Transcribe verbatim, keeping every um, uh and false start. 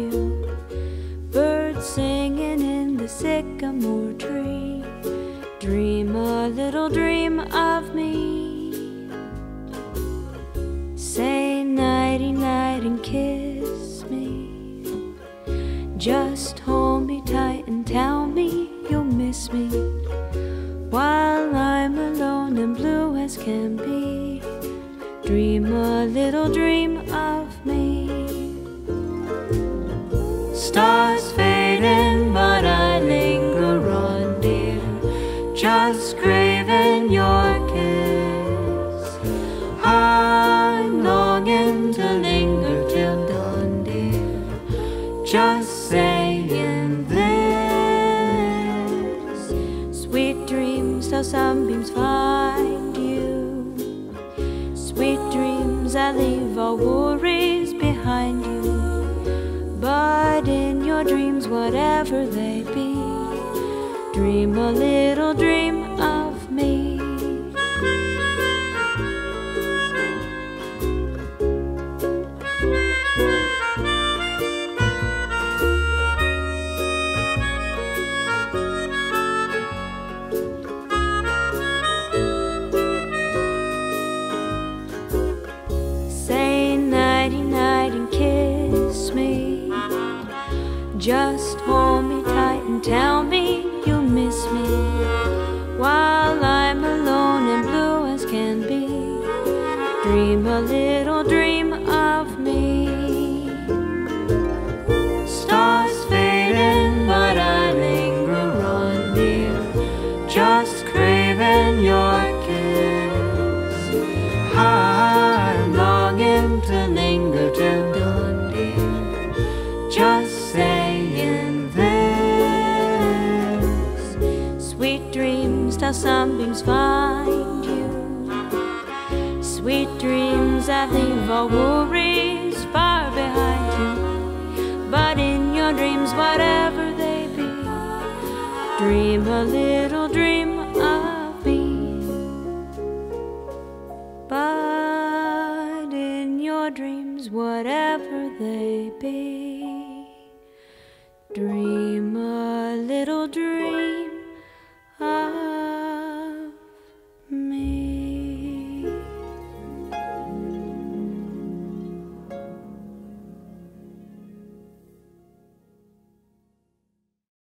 hill, birds singing in the sycamore tree. Dream a little dream of me. Say nighty night and kiss me. Just hold me tight and tell me you'll miss me, while I'm alone and blue as can be. Dream a little dream of me. Stars fading, but I linger on, dear, just craving your kiss. I'm longing to linger till dawn, dear, just saying this. Sweet dreams, till sunbeams find you. Sweet dreams, I leave all worries behind you. But in your dreams, whatever they be, dream a little dream of me. Say nighty night and kiss me. Just hold me tight and tell me you'll miss me, while I'm alone and blue as can be. Dream a little dream of me. Stars fading, but I linger on, dear, just craving your kiss. I'm longing to linger till dawn, dear, just saying this. Sweet dreams, till sunbeams find you. Sweet dreams, I leave all worries far behind you. But in your dreams, whatever they be, dream a little dream of me. But in your dreams, whatever they be,